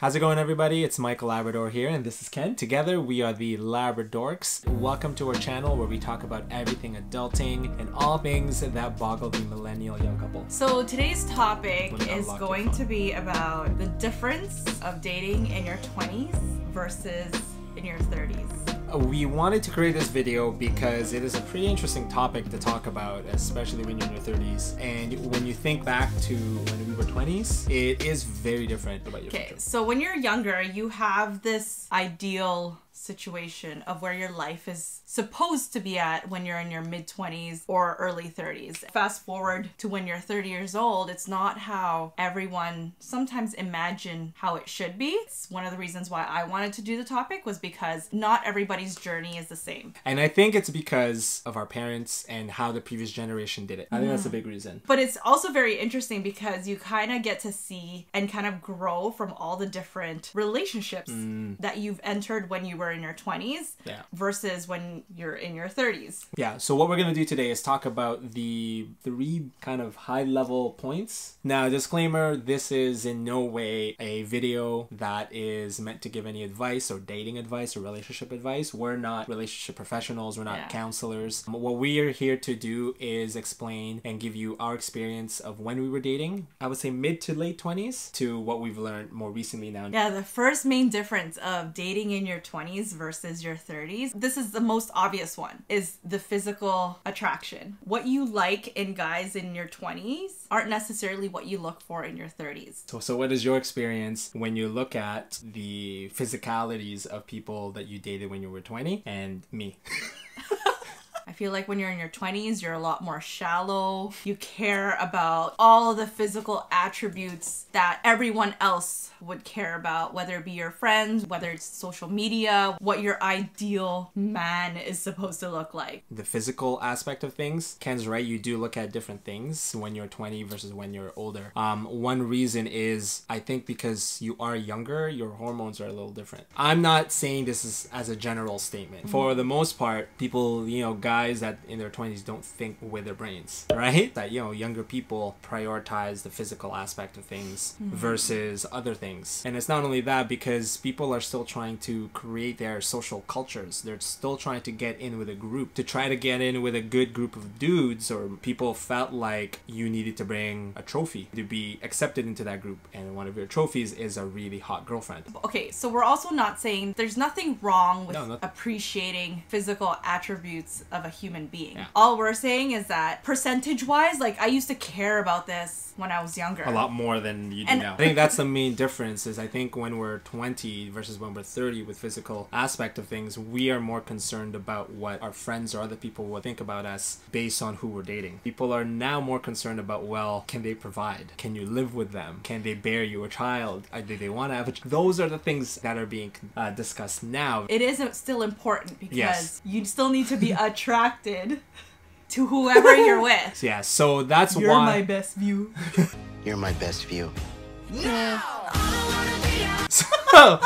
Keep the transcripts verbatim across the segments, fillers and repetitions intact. How's it going, everybody? It's Michael Labrador here, and this is Ken. Together, we are the Labradorks. Welcome to our channel where we talk about everything adulting and all things that boggle the millennial young couple. So today's topic is going to be about the difference of dating in your twenties versus in your thirties. We wanted to create this video because it is a pretty interesting topic to talk about, especially when you're in your thirties. And when you think back to when we were twenties, it is very different about your future. Okay, so when you're younger, you have this ideal situation of where your life is supposed to be at when you're in your mid twenties or early thirties. Fast forward to when you're thirty years old, it's not how everyone sometimes imagine how it should be. It's one of the reasons why I wanted to do the topic, was because not everybody's journey is the same. And I think it's because of our parents and how the previous generation did it. I think that's a big reason. But it's also very interesting because you kind of get to see and kind of grow from all the different relationships mm. that you've entered when you were in your twenties yeah. versus when you're in your thirties. Yeah, so what we're going to do today is talk about the three kind of high-level points. Now, disclaimer, this is in no way a video that is meant to give any advice or dating advice or relationship advice. We're not relationship professionals. We're not yeah. counselors. What we are here to do is explain and give you our experience of when we were dating, I would say mid to late twenties, to what we've learned more recently now. Yeah, the first main difference of dating in your twenties versus your thirties. This is the most obvious one, is the physical attraction. What you like in guys in your twenties aren't necessarily what you look for in your thirties. So, so what is your experience when you look at the physicalities of people that you dated when you were twenty and me? I feel like when you're in your twenties, you're a lot more shallow. You care about all of the physical attributes that everyone else would care about, whether it be your friends, whether it's social media, what your ideal man is supposed to look like. The physical aspect of things, Ken's right, you do look at different things when you're twenty versus when you're older. Um, one reason is, I think because you are younger, your hormones are a little different. I'm not saying this is as a general statement. For the most part, people, you know, guys guys that in their twenties don't think with their brains, right? That, you know, younger people prioritize the physical aspect of things mm-hmm. versus other things. And it's not only that, because people are still trying to create their social cultures. They're still trying to get in with a group, to try to get in with a good group of dudes, or people felt like you needed to bring a trophy to be accepted into that group. And one of your trophies is a really hot girlfriend. Okay, so we're also not saying there's nothing wrong with no, not appreciating physical attributes of a human being. Yeah. All we're saying is that percentage-wise, like, I used to care about this when I was younger. A lot more than you do and now. I think that's the main difference, is I think when we're twenty versus when we're thirty with physical aspect of things, we are more concerned about what our friends or other people will think about us based on who we're dating. People are now more concerned about, well, can they provide? Can you live with them? Can they bear you a child? Do they want to have a child? Those are the things that are being uh, discussed now. It is still important because yes. you still need to be attracted attracted to whoever you're with. Yeah, so that's you're why... You're my best view. You're my best view. No! I don't wanna be out. So,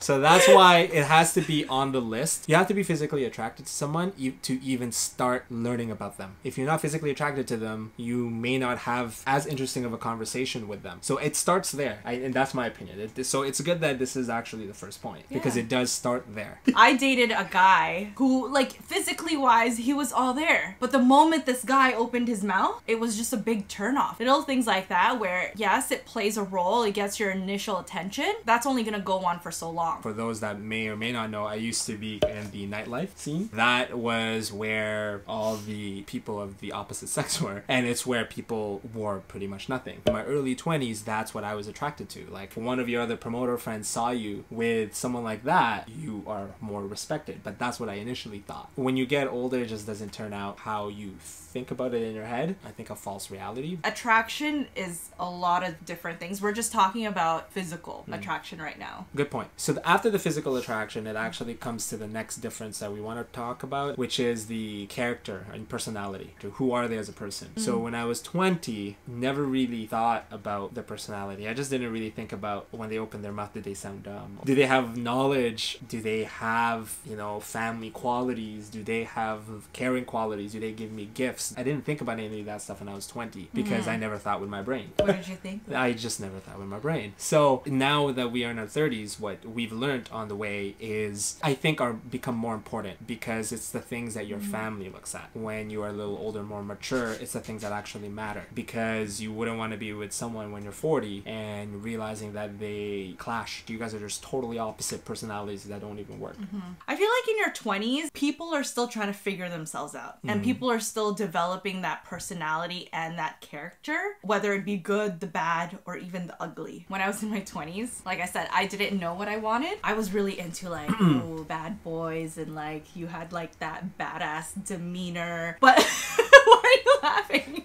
so that's why it has to be on the list. You have to be physically attracted to someone e to even start learning about them. If you're not physically attracted to them, you may not have as interesting of a conversation with them. So it starts there, I, and that's my opinion. It, so it's good that this is actually the first point, yeah. because it does start there. I dated a guy who, like, physically wise, he was all there. But the moment this guy opened his mouth, it was just a big turnoff. Little things like that where, yes, it plays a role, it gets your initial attention. That's only gonna go on for so long. For those that may or may not know, I used to be in the nightlife scene. That was where all the people of the opposite sex were, and it's where people wore pretty much nothing. In my early twenties, that's what I was attracted to. Like, if one of your other promoter friends saw you with someone like that, you are more respected, but that's what I initially thought. When you get older, it just doesn't turn out how you think about it in your head. I think a false reality. Attraction is a lot of different things. We're just talking about physical mm. attraction right now. Good point. So the after the physical attraction, it actually comes to the next difference that we want to talk about, which is the character and personality. Who are they as a person? Mm-hmm. So when I was twenty, never really thought about the personality. I just didn't really think about when they open their mouth, did they sound dumb? Do they have knowledge? Do they have, you know, family qualities? Do they have caring qualities? Do they give me gifts? I didn't think about any of that stuff when I was twenty because mm-hmm. I never thought with my brain. What did you think? I just never thought with my brain. So now that we are in our thirties, what we've learned on the way is, I think, are become more important because it's the things that your mm-hmm. family looks at. When you are a little older, more mature, it's the things that actually matter, because you wouldn't want to be with someone when you're forty and realizing that they clash. You guys are just totally opposite personalities that don't even work. Mm-hmm. I feel like in your twenties, people are still trying to figure themselves out mm-hmm. and people are still developing that personality and that character, whether it be good, the bad, or even the ugly. When I was in my twenties, like I said, I didn't know what I wanted. I was really into like, oh, bad boys, and like you had like that badass demeanor. But why are you laughing?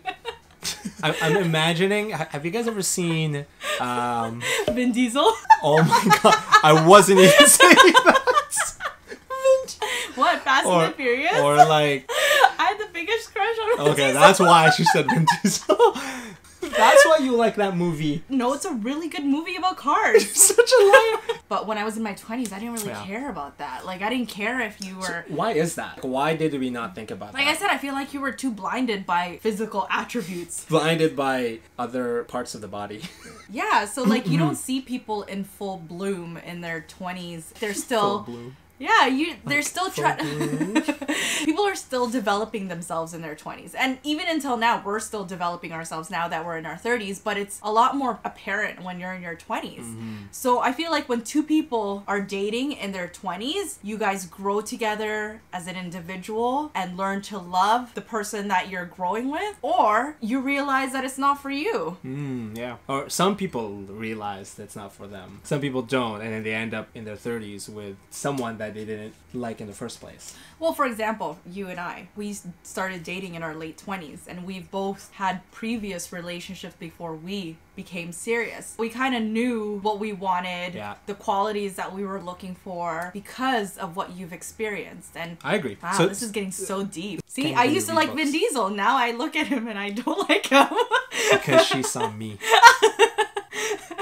I'm imagining, have you guys ever seen um, Vin Diesel? Oh my god, I wasn't even saying that. What, Fast or, and Furious? Or like... I had the biggest crush on Vin Okay, Diesel. That's why she said Vin Diesel. That's why you like that movie. No, it's a really good movie about cars. Such a liar. But when I was in my twenties, I didn't really yeah. care about that. Like, I didn't care if you were... So why is that? Why did we not think about like that? Like I said, I feel like you were too blinded by physical attributes. Blinded by other parts of the body. Yeah, so like you don't see people in full bloom in their twenties. They're still... Full bloom. Yeah, you. They're like, still trying. People are still developing themselves in their twenties, and even until now, we're still developing ourselves now that we're in our thirties. But it's a lot more apparent when you're in your twenties. Mm-hmm. So I feel like when two people are dating in their twenties, you guys grow together as an individual and learn to love the person that you're growing with, or you realize that it's not for you. Mm, yeah. Or some people realize that's not for them. Some people don't, and then they end up in their thirties with someone that that they didn't like in the first place. Well, for example, you and I, we started dating in our late twenties, and we've both had previous relationships before we became serious. We kind of knew what we wanted, yeah. the qualities that we were looking for because of what you've experienced. And I agree. Wow, so, this is getting so deep. See, I used to like Vin Diesel. Now I look at him and I don't like him. Because she saw me.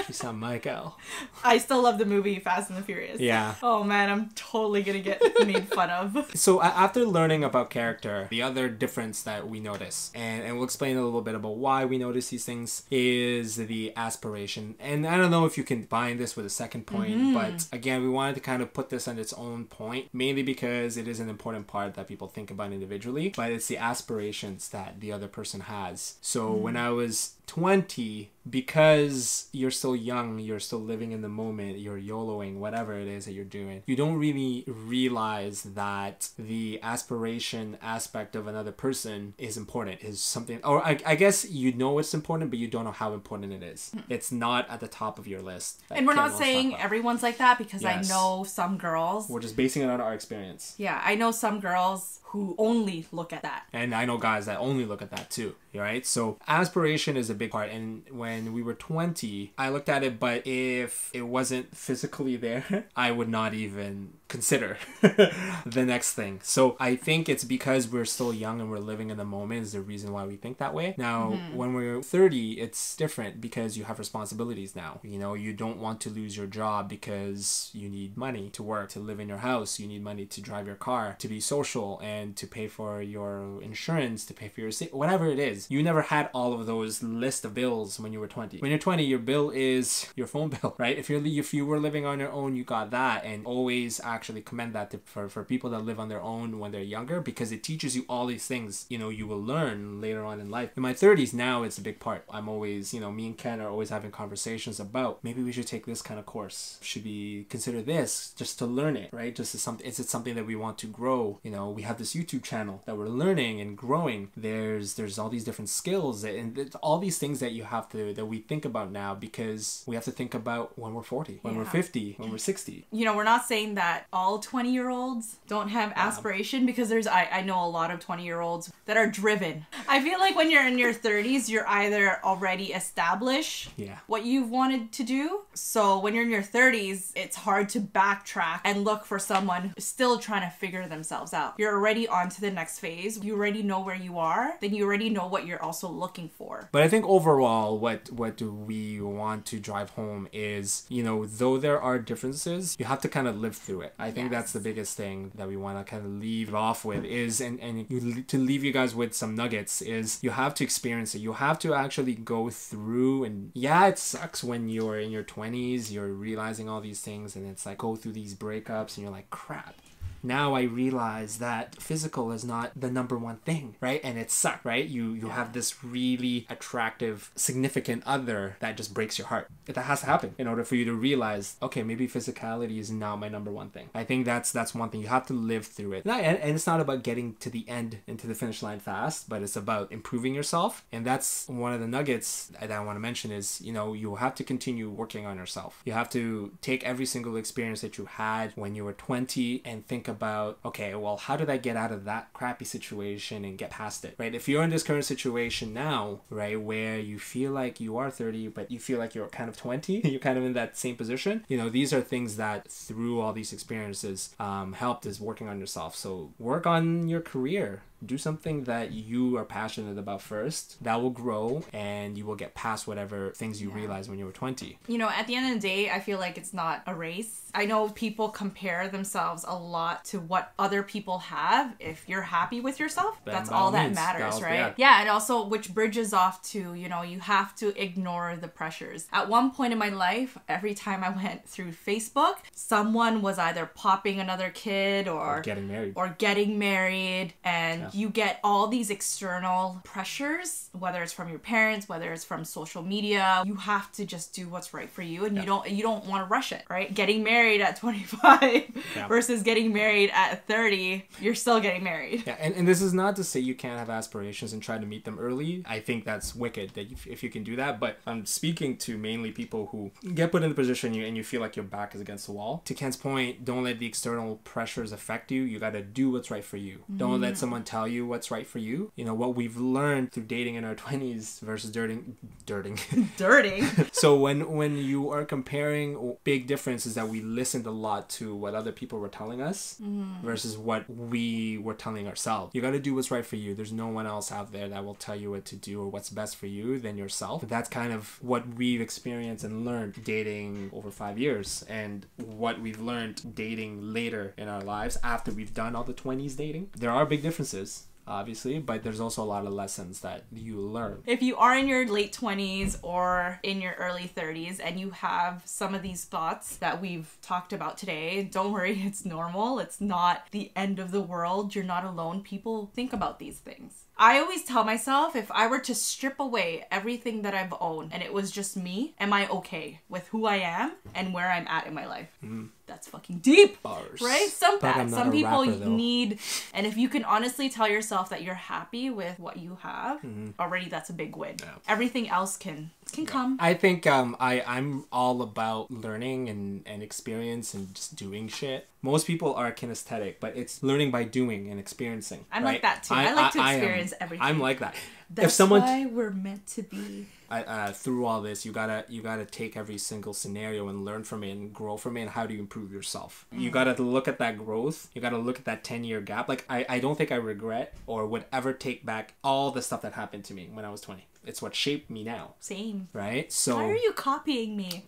She saw Michael. I still love the movie Fast and the Furious. Yeah. Oh man, I'm totally gonna get made fun of. So after learning about character, the other difference that we notice, and, and we'll explain a little bit about why we notice these things, is the aspiration. And I don't know if you can bind this with a second point, mm-hmm. but again, we wanted to kind of put this on its own point, mainly because it is an important part that people think about individually, but it's the aspirations that the other person has. So mm-hmm. when I was twenty, because you're still young, you're still living in the moment, you're YOLOing, whatever it is that you're doing, you don't really realize that the aspiration aspect of another person is important, is something, or I, I guess you know it's important, but you don't know how important it is. It's not at the top of your list. And we're not saying everyone's like that, because yes. I know some girls. We're just basing it on our experience. Yeah, I know some girls who only look at that. And I know guys that only look at that too, right? So aspiration is a big part. And when we were twenty, I looked at it, but if it wasn't physically there, I would not even consider the next thing. So I think it's because we're still young and we're living in the moment is the reason why we think that way. Now, mm-hmm. when we're thirty, it's different because you have responsibilities now. You know, you don't want to lose your job because you need money to work, to live in your house. You need money to drive your car, to be social, and to pay for your insurance, to pay for your sa- whatever it is. You never had all of those list of bills when you were twenty. When you're twenty, your bill is your phone bill, right? If you're if you were living on your own, you got that, and always act actually commend that to, for, for people that live on their own when they're younger, because it teaches you all these things, you know, you will learn later on in life. In my thirties now, it's a big part. I'm always, you know, me and Ken are always having conversations about maybe we should take this kind of course. Should we consider this just to learn it, right? Just as something, is it something that we want to grow? You know, we have this YouTube channel that we're learning and growing. There's there's all these different skills and it's all these things that you have to, that we think about now because we have to think about when we're forty, when yeah. we're fifty, when we're sixty. You know, we're not saying that all twenty year olds don't have aspiration, because there's, I, I know a lot of twenty year olds that are driven. I feel like when you're in your thirties, you're either already established yeah. what you've wanted to do. So when you're in your thirties, it's hard to backtrack and look for someone still trying to figure themselves out. You're already on to the next phase. You already know where you are. Then you already know what you're also looking for. But I think overall, what, what do we want to drive home is, you know, though there are differences, you have to kind of live through it. I think yes. that's the biggest thing that we want to kind of leave off with is, and, and you, to leave you guys with some nuggets, is you have to experience it. You have to actually go through, and yeah, it sucks when you're in your twenties, you're realizing all these things, and it's like, go through these breakups and you're like, crap. Now I realize that physical is not the number one thing, right? And it sucks, right? You you yeah. have this really attractive, significant other that just breaks your heart. That has to happen in order for you to realize, okay, maybe physicality is not my number one thing. I think that's that's one thing. You have to live through it. And, I, and it's not about getting to the end and to the finish line fast, but it's about improving yourself. And that's one of the nuggets that I want to mention is, you know, you have to continue working on yourself. You have to take every single experience that you had when you were twenty and think about, okay, well, how did I get out of that crappy situation and get past it, right? If you're in this current situation now, right, where you feel like you are thirty, but you feel like you're kind of twenty, you're kind of in that same position, you know, these are things that through all these experiences um, helped is working on yourself. So work on your career. Do something that you are passionate about first. That will grow and you will get past whatever things you yeah. realize when you were twenty. You know, at the end of the day, I feel like it's not a race. I know people compare themselves a lot to what other people have. If you're happy with yourself, then that's all that matters, that right? Yeah. yeah, and also which bridges off to, you know, you have to ignore the pressures. At one point in my life, every time I went through Facebook, someone was either popping another kid or, or getting married. Or getting married and yeah. you get all these external pressures, whether it's from your parents, whether it's from social media. You have to just do what's right for you, and yeah. you don't you don't want to rush it, right? Getting married at twenty-five yeah. versus getting married at thirty, you're still getting married. Yeah, and, and this is not to say you can't have aspirations and try to meet them early. I think that's wicked that you, if you can do that, but I'm speaking to mainly people who get put in the position you, and you feel like your back is against the wall. To Ken's point, don't let the external pressures affect you. You got to do what's right for you. Don't mm. let someone tell you what's right for you. You know, what we've learned through dating in our twenties versus dirting dirting dirting so when when you are comparing, big difference is that we listened a lot to what other people were telling us mm. versus what we were telling ourselves. You got to do what's right for you. There's no one else out there that will tell you what to do or what's best for you than yourself. That's kind of what we've experienced and learned dating over five years, and what we've learned dating later in our lives after we've done all the twenties dating. There are big differences, obviously, but there's also a lot of lessons that you learn. If you are in your late twenties or in your early thirties and you have some of these thoughts that we've talked about today, don't worry, it's normal. It's not the end of the world. You're not alone. People think about these things. I always tell myself, if I were to strip away everything that I've owned and it was just me, am I okay with who I am and where I'm at in my life? Mm. That's fucking deep, bars. Right? Some bad. Some people rapper, need, and if you can honestly tell yourself that you're happy with what you have, mm-hmm. already that's a big win. Yeah. Everything else can can yeah. come. I think um, I, I'm all about learning and, and experience and just doing shit. Most people are kinesthetic, but it's learning by doing and experiencing. I'm right? like that too. I, I like to experience I am, everything. I'm like that. That's if someone why we're meant to be. I, uh, through all this, you gotta you gotta take every single scenario and learn from it and grow from it. And how do you improve yourself? Mm. You gotta look at that growth. You gotta look at that ten year gap. Like I, I don't think I regret or would ever take back all the stuff that happened to me when I was twenty. It's what shaped me now. Same. Right? So why are you copying me?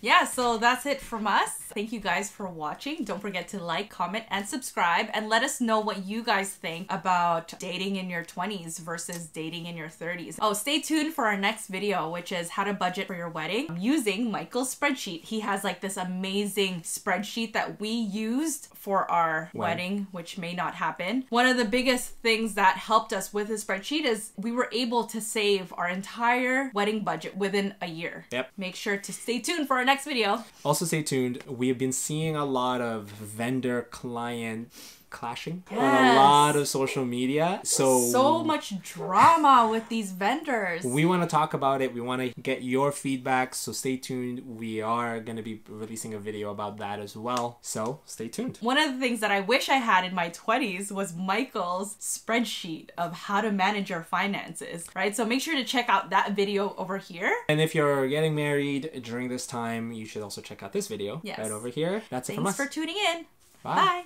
Yeah, so that's it from us. Thank you guys for watching. Don't forget to like, comment, and subscribe, and let us know what you guys think about dating in your twenties versus dating in your thirties. Oh, stay tuned for our next video, which is how to budget for your wedding. I'm using Michael's spreadsheet. He has like this amazing spreadsheet that we used for our wow. wedding, which may not happen. One of the biggest things that helped us with his spreadsheet is we were able to save our entire wedding budget within a year. Yep. Make sure to stay tuned for our next video. Also stay tuned. We have been seeing a lot of vendor client clashing yes. on a lot of social media. So so much drama with these vendors. We want to talk about it. We want to get your feedback. So stay tuned. We are going to be releasing a video about that as well. So stay tuned. One of the things that I wish I had in my twenties was Michael's spreadsheet of how to manage your finances, right? So make sure to check out that video over here. And if you're getting married during this time, you should also check out this video yes. right over here. That's Thanks it from us. Thanks for tuning in. Bye. Bye.